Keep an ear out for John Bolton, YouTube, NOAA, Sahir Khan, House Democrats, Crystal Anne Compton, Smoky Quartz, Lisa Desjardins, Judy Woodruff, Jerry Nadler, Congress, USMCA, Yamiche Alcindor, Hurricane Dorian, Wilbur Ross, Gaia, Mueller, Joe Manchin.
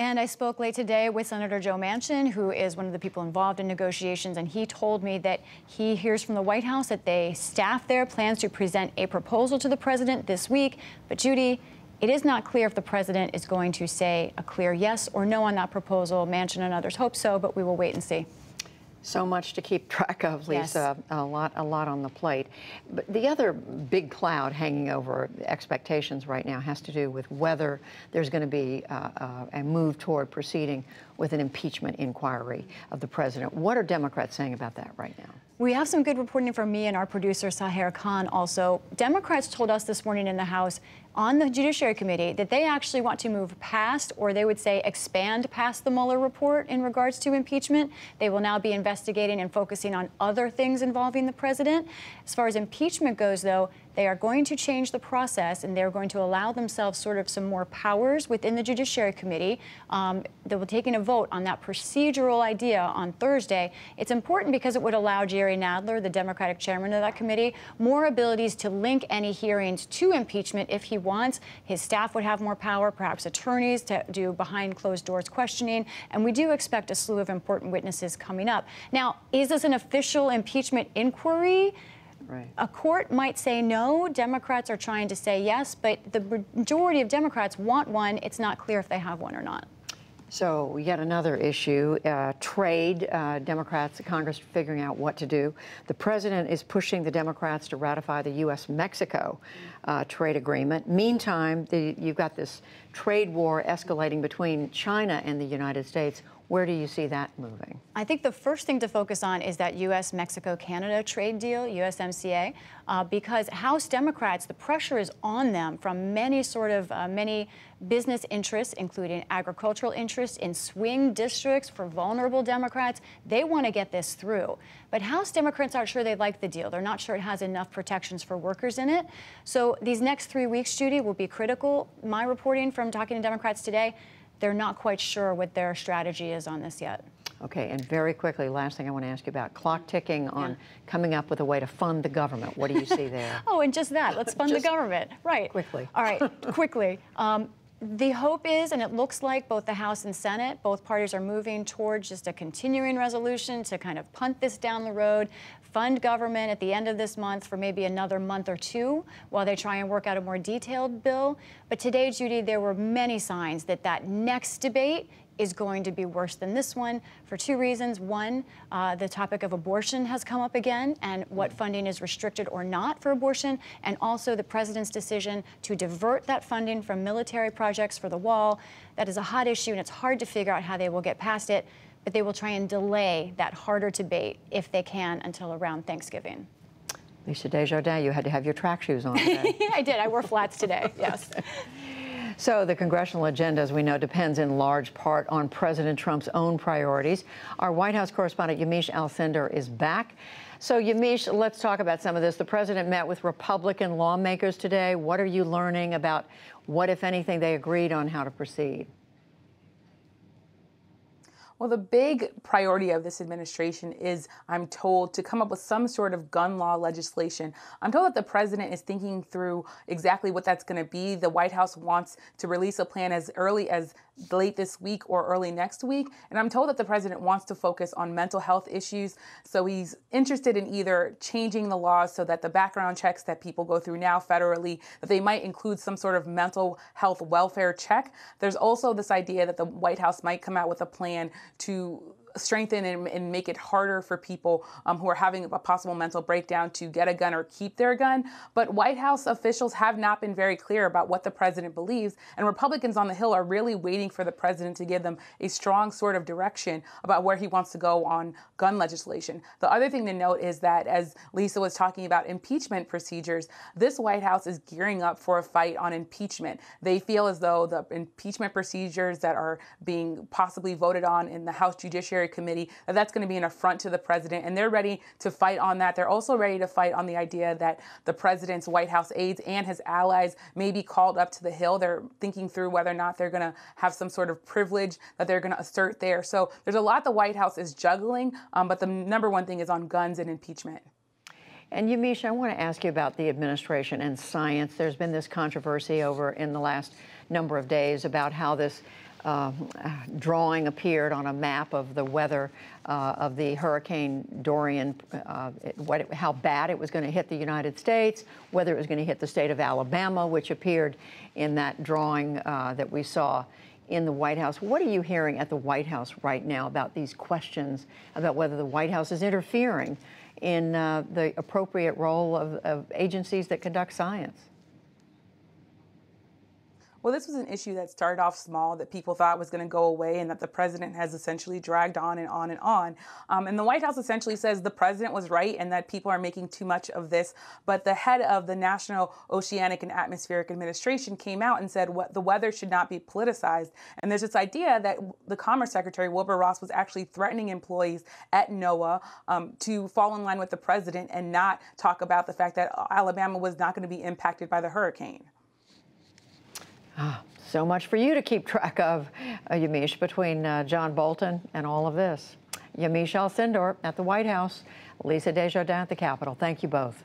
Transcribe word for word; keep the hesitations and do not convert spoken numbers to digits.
And I spoke late today with Senator Joe Manchin, who is one of the people involved in negotiations, and he told me that he hears from the White House that they staff their plans to present a proposal to the president this week. But, Judy, it is not clear if the president is going to say a clear yes or no on that proposal. Manchin and others hope so, but we will wait and see. So much to keep track of, Lisa. Yes. A lot, a lot on the plate. But the other big cloud hanging over expectations right now has to do with whether there's going to be uh, uh, a move toward proceeding with an impeachment inquiry of the president. What are Democrats saying about that right now? We have some good reporting from me and our producer, Sahir Khan, also. Democrats told us this morning in the House on the Judiciary Committee that they actually want to move past, or they would say expand past, the Mueller report in regards to impeachment. They will now be investigating and focusing on other things involving the president. As far as impeachment goes, though, they are going to change the process, and they're going to allow themselves sort of some more powers within the Judiciary Committee. Um, they will be taking a vote on that procedural idea on Thursday. It's important because it would allow Jerry Nadler, the Democratic chairman of that committee, more abilities to link any hearings to impeachment if he wants. His staff would have more power, perhaps attorneys, to do behind-closed-doors questioning. And we do expect a slew of important witnesses coming up. Now, is this an official impeachment inquiry? Right. A court might say no. Democrats are trying to say yes, but the majority of Democrats want one. It's not clear if they have one or not. So yet another issue, uh, trade, uh, Democrats, Congress figuring out what to do. The president is pushing the Democrats to ratify the U S Mexico uh, trade agreement. Meantime, the, you've got this trade war escalating between China and the United States. Where do you see that moving? I think the first thing to focus on is that U S Mexico Canada trade deal, U S M C A, uh, because House Democrats, the pressure is on them from many sort of uh, many business interests, including agricultural interests in swing districts for vulnerable Democrats. They want to get this through. But House Democrats aren't sure they like the deal. They're not sure it has enough protections for workers in it. So these next three weeks, Judy, will be critical. My reporting from talking to Democrats today, they're not quite sure what their strategy is on this yet. Okay, and very quickly, last thing I want to ask you about, clock ticking on yeah. coming up with a way to fund the government. What do you see there? Oh, and just that, let's fund the government. Right. Quickly. All right, quickly. Um, The hope is, and it looks like both the House and Senate, both parties are moving towards just a continuing resolution to kind of punt this down the road, fund government at the end of this month for maybe another month or two while they try and work out a more detailed bill. But today, Judy, there were many signs that that next debate is going to be worse than this one for two reasons. One, uh, the topic of abortion has come up again and what funding is restricted or not for abortion, and also the president's decision to divert that funding from military projects for the wall. That is a hot issue, and it's hard to figure out how they will get past it, but they will try and delay that harder debate if they can until around Thanksgiving. Lisa Desjardins, you had to have your track shoes on today. I did. I wore flats today, yes. So the congressional agenda, as we know, depends in large part on President Trump's own priorities. Our White House correspondent, Yamiche Alcindor, is back. So, Yamiche, let's talk about some of this. The president met with Republican lawmakers today. What are you learning about what, if anything, they agreed on how to proceed? Well, the big priority of this administration is, I'm told, to come up with some sort of gun law legislation. I'm told that the president is thinking through exactly what that's going to be. The White House wants to release a plan as early as late this week or early next week. And I'm told that the president wants to focus on mental health issues. So he's interested in either changing the laws so that the background checks that people go through now federally, that they might include some sort of mental health welfare check. There's also this idea that the White House might come out with a plan to strengthen and, and make it harder for people um, who are having a possible mental breakdown to get a gun or keep their gun. But White House officials have not been very clear about what the president believes, and Republicans on the Hill are really waiting for the president to give them a strong sort of direction about where he wants to go on gun legislation. The other thing to note is that, as Lisa was talking about impeachment procedures, this White House is gearing up for a fight on impeachment. They feel as though the impeachment procedures that are being possibly voted on in the House Judiciary Committee, that's going to be an affront to the president, and they're ready to fight on that. They're also ready to fight on the idea that the president's White House aides and his allies may be called up to the Hill. They're thinking through whether or not they're going to have some sort of privilege that they're going to assert there. So there's a lot the White House is juggling, um, but the number one thing is on guns and impeachment. And, Yamiche, I want to ask you about the administration and science. There's been this controversy over in the last number of days about how this uh, drawing appeared on a map of the weather uh, of the Hurricane Dorian, uh, it, what it, how bad it was going to hit the United States, whether it was going to hit the state of Alabama, which appeared in that drawing uh, that we saw in the White House. What are you hearing at the White House right now about these questions about whether the White House is interfering in uh, the appropriate role of, of agencies that conduct science? Well, this was an issue that started off small that people thought was going to go away and that the president has essentially dragged on and on and on. Um, and the White House essentially says the president was right and that people are making too much of this. But the head of the National Oceanic and Atmospheric Administration came out and said what the weather should not be politicized. And there's this idea that the Commerce Secretary, Wilbur Ross, was actually threatening employees at NOAA um, to fall in line with the president and not talk about the fact that Alabama was not going to be impacted by the hurricane. Oh, so much for you to keep track of, uh, Yamiche, between uh, John Bolton and all of this. Yamiche Alcindor at the White House, Lisa Desjardins at the Capitol. Thank you both.